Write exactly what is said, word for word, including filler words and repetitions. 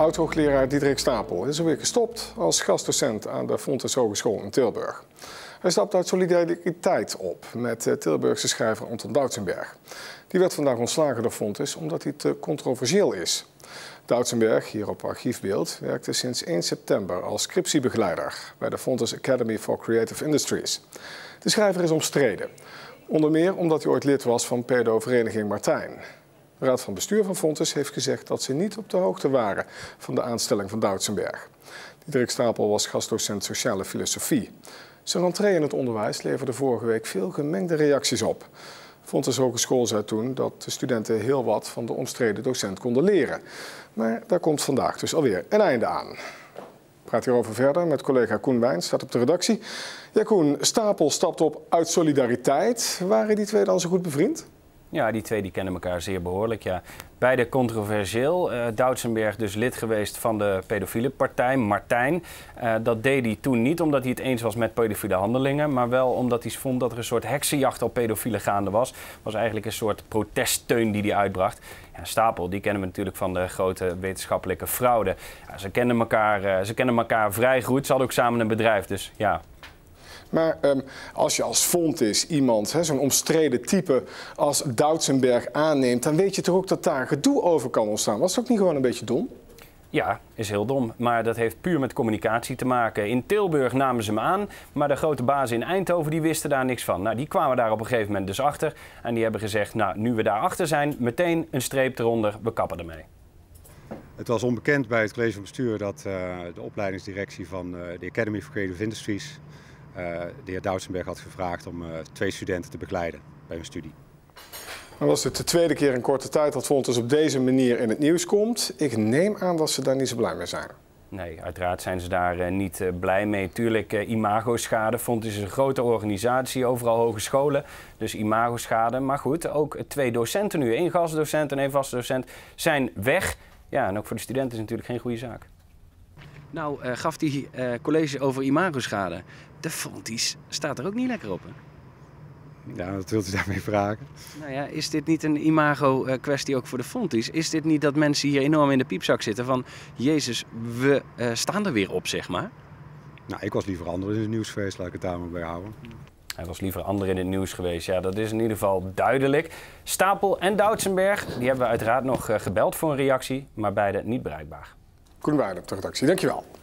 oud-hoogleraar Diederik Stapel is alweer gestopt als gastdocent aan de Fontys Hogeschool in Tilburg. Hij stapt uit solidariteit op met Tilburgse schrijver Anton Dautzenberg. Die werd vandaag ontslagen door Fontys omdat hij te controversieel is. Dautzenberg, hier op archiefbeeld, werkte sinds één september als scriptiebegeleider bij de Fontys Academy for Creative Industries. De schrijver is omstreden, onder meer omdat hij ooit lid was van pedo-vereniging Martijn. De raad van bestuur van Fontys heeft gezegd dat ze niet op de hoogte waren van de aanstelling van Dautzenberg. Diederik Stapel was gastdocent sociale filosofie. Zijn entree in het onderwijs leverde vorige week veel gemengde reacties op. Fontys Hogeschool zei toen dat de studenten heel wat van de omstreden docent konden leren. Maar daar komt vandaag dus alweer een einde aan. Ik praat hierover verder met collega Koen Wijn, staat op de redactie. Ja, Koen, Stapel stapt op uit solidariteit. Waren die twee dan zo goed bevriend? Ja, die twee die kennen elkaar zeer behoorlijk, ja. Beide controversieel. Uh, Dautzenberg dus lid geweest van de pedofiele partij, Martijn. Uh, dat deed hij toen niet omdat hij het eens was met pedofiele handelingen, maar wel omdat hij vond dat er een soort heksenjacht op pedofielen gaande was. Was eigenlijk een soort proteststeun die hij uitbracht. Ja, Stapel, die kennen we natuurlijk van de grote wetenschappelijke fraude. Ja, ze kennen elkaar, uh, ze kennen elkaar vrij goed. Ze hadden ook samen een bedrijf, dus ja... Maar um, als je als Fontys iemand, zo'n omstreden type als Dautzenberg aanneemt, dan weet je toch ook dat daar gedoe over kan ontstaan. Was het ook niet gewoon een beetje dom? Ja, is heel dom. Maar dat heeft puur met communicatie te maken. In Tilburg namen ze hem aan, maar de grote bazen in Eindhoven die wisten daar niks van. Nou, die kwamen daar op een gegeven moment dus achter. En die hebben gezegd, nou, nu we daar achter zijn, meteen een streep eronder, we kappen ermee. Het was onbekend bij het college van bestuur dat uh, de opleidingsdirectie van uh, de Academy for Creative Industries... Uh, de heer Dautzenberg had gevraagd om uh, twee studenten te begeleiden bij hun studie. Dan was het de tweede keer in korte tijd dat Fontys op deze manier in het nieuws komt. Ik neem aan dat ze daar niet zo blij mee zijn. Nee, uiteraard zijn ze daar uh, niet uh, blij mee. Tuurlijk, uh, imago-schade. Fontys is een grote organisatie, overal hogescholen. Dus imago-schade. Maar goed, ook twee docenten nu. Eén gastdocent en één vaste docent zijn weg. Ja, en ook voor de studenten is het natuurlijk geen goede zaak. Nou, uh, gaf die uh, college over imago-schade. De Fontys staat er ook niet lekker op, hè? Ja, wat wilt u daarmee vragen? Nou ja, is dit niet een imago-kwestie ook voor de Fontys? Is dit niet dat mensen hier enorm in de piepzak zitten van... Jezus, we uh, staan er weer op, zeg maar? Nou, ik was liever ander in het nieuwsfeest, laat ik het daar maar bij houden. Hij was liever ander in het nieuws geweest. Ja, dat is in ieder geval duidelijk. Stapel en Dautzenberg, die hebben we uiteraard nog gebeld voor een reactie... maar beide niet bereikbaar. Koen Wijn op de redactie, dankjewel.